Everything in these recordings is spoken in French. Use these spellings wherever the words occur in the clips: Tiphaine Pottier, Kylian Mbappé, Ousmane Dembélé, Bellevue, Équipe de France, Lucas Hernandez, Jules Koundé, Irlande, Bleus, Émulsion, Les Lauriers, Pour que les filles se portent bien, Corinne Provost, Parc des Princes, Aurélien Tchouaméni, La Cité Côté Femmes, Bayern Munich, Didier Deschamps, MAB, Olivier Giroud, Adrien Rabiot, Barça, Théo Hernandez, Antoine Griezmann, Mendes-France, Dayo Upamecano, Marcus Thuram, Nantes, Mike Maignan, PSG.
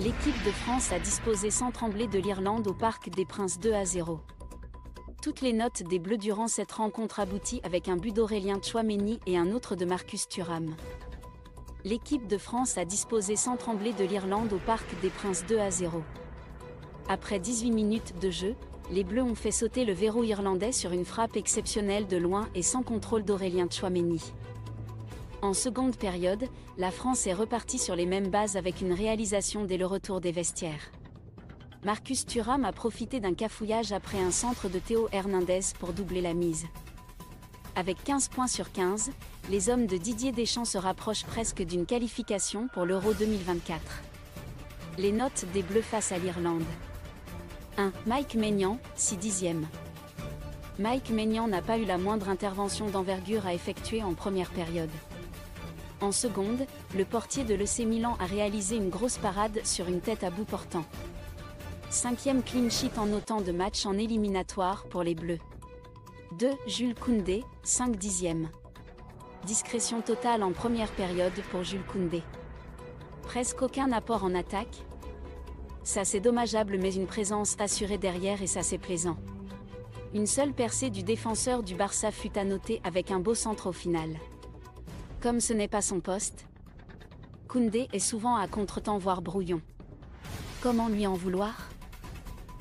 L'équipe de France a disposé sans trembler de l'Irlande au Parc des Princes 2-0. Toutes les notes des Bleus durant cette rencontre aboutit avec un but d'Aurélien Tchouaméni et un autre de Marcus Thuram. L'équipe de France a disposé sans trembler de l'Irlande au Parc des Princes 2-0. Après 18 minutes de jeu, les Bleus ont fait sauter le verrou irlandais sur une frappe exceptionnelle de loin et sans contrôle d'Aurélien Tchouaméni. En seconde période, la France est repartie sur les mêmes bases avec une réalisation dès le retour des vestiaires. Marcus Thuram a profité d'un cafouillage après un centre de Théo Hernandez pour doubler la mise. Avec 15 points sur 15, les hommes de Didier Deschamps se rapprochent presque d'une qualification pour l'Euro 2024. Les notes des Bleus face à l'Irlande. 1. Mike Maignan, 6/10e. Mike Maignan n'a pas eu la moindre intervention d'envergure à effectuer en première période. En seconde, le portier de l'EC Milan a réalisé une grosse parade sur une tête à bout portant. 5e clean sheet en autant de matchs en éliminatoire pour les Bleus. 2. Jules Koundé, 5/10e. Discrétion totale en première période pour Jules Koundé. Presque aucun apport en attaque. Ça c'est dommageable mais une présence assurée derrière et ça c'est plaisant. Une seule percée du défenseur du Barça fut annotée avec un beau centre au final. Comme ce n'est pas son poste, Koundé est souvent à contre-temps voire brouillon. Comment lui en vouloir ?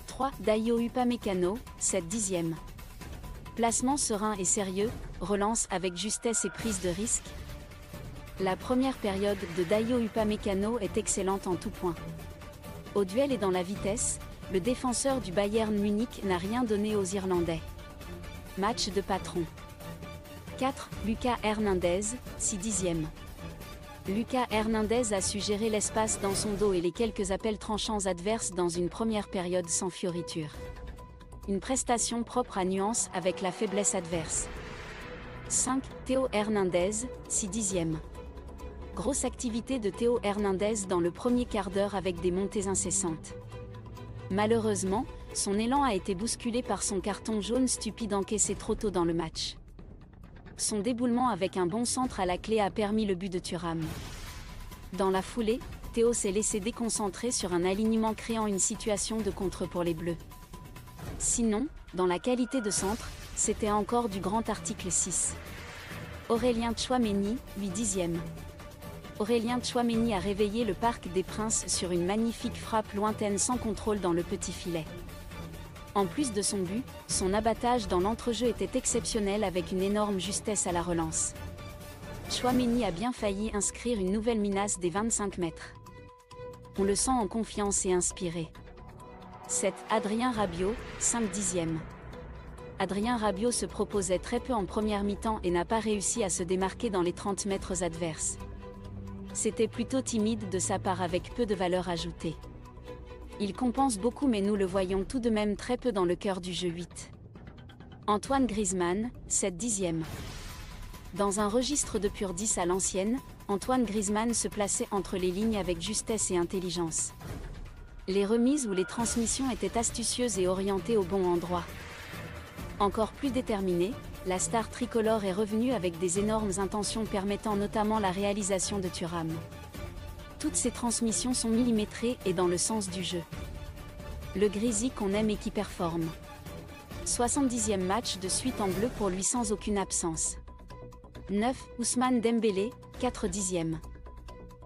3. Dayo Upamecano, 7/10e. Placement serein et sérieux, relance avec justesse et prise de risque. La première période de Dayo Upamecano est excellente en tout point. Au duel et dans la vitesse, le défenseur du Bayern Munich n'a rien donné aux Irlandais. Match de patron. 4. Lucas Hernandez, 6/10e. Lucas Hernandez a su gérer l'espace dans son dos et les quelques appels tranchants adverses dans une première période sans fioriture. Une prestation propre à nuance avec la faiblesse adverse. 5. Théo Hernandez, 6/10e. Grosse activité de Théo Hernandez dans le premier quart d'heure avec des montées incessantes. Malheureusement, son élan a été bousculé par son carton jaune stupide encaissé trop tôt dans le match. Son déboulement avec un bon centre à la clé a permis le but de Thuram. Dans la foulée, Théo s'est laissé déconcentrer sur un alignement créant une situation de contre pour les Bleus. Sinon, dans la qualité de centre, c'était encore du grand article 6. Aurélien Tchouaméni, 8/10e. Aurélien Tchouaméni a réveillé le Parc des Princes sur une magnifique frappe lointaine sans contrôle dans le petit filet. En plus de son but, son abattage dans l'entrejeu était exceptionnel avec une énorme justesse à la relance. Tchouaméni a bien failli inscrire une nouvelle menace des 25 mètres. On le sent en confiance et inspiré. 7. Adrien Rabiot, 5/10e. Adrien Rabiot se proposait très peu en première mi-temps et n'a pas réussi à se démarquer dans les 30 mètres adverses. C'était plutôt timide de sa part avec peu de valeur ajoutée. Il compense beaucoup mais nous le voyons tout de même très peu dans le cœur du jeu. 8. Antoine Griezmann, 7/10e. Dans un registre de pur 10 à l'ancienne, Antoine Griezmann se plaçait entre les lignes avec justesse et intelligence. Les remises ou les transmissions étaient astucieuses et orientées au bon endroit. Encore plus déterminé, la star tricolore est revenue avec des énormes intentions permettant notamment la réalisation de Thuram. Toutes ces transmissions sont millimétrées et dans le sens du jeu. Le Grisi qu'on aime et qui performe. 70e match de suite en bleu pour lui sans aucune absence. 9. Ousmane Dembélé, 4/10e.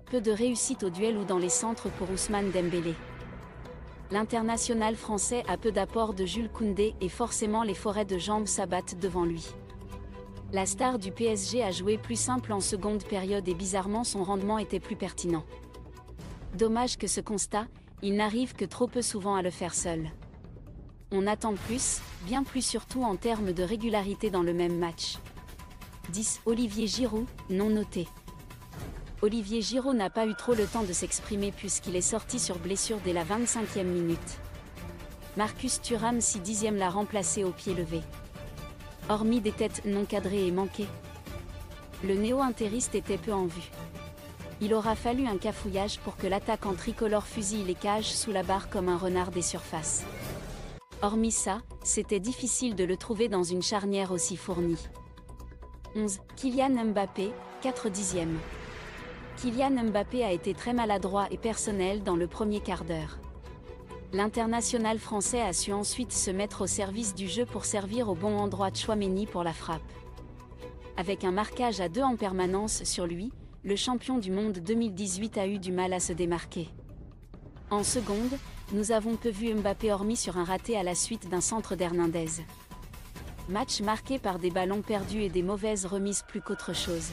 Peu de réussite au duel ou dans les centres pour Ousmane Dembélé. L'international français a peu d'apport de Jules Koundé et forcément les forêts de jambes s'abattent devant lui. La star du PSG a joué plus simple en seconde période et bizarrement son rendement était plus pertinent. Dommage que ce constat, il n'arrive que trop peu souvent à le faire seul. On attend plus, bien plus surtout en termes de régularité dans le même match. 10. Olivier Giroud, non noté. Olivier Giroud n'a pas eu trop le temps de s'exprimer puisqu'il est sorti sur blessure dès la 25e minute. Marcus Thuram 6/10e l'a remplacé au pied levé. Hormis des têtes non cadrées et manquées, le néo-intériste était peu en vue. Il aura fallu un cafouillage pour que l'attaquant tricolore fusille les cages sous la barre comme un renard des surfaces. Hormis ça, c'était difficile de le trouver dans une charnière aussi fournie. 11. Kylian Mbappé, 4/10e. Kylian Mbappé a été très maladroit et personnel dans le premier quart d'heure. L'international français a su ensuite se mettre au service du jeu pour servir au bon endroit Tchouaméni pour la frappe. Avec un marquage à deux en permanence sur lui, le champion du monde 2018 a eu du mal à se démarquer. En seconde, nous avons peu vu Mbappé hormis sur un raté à la suite d'un centre d'Hernandez. Match marqué par des ballons perdus et des mauvaises remises plus qu'autre chose.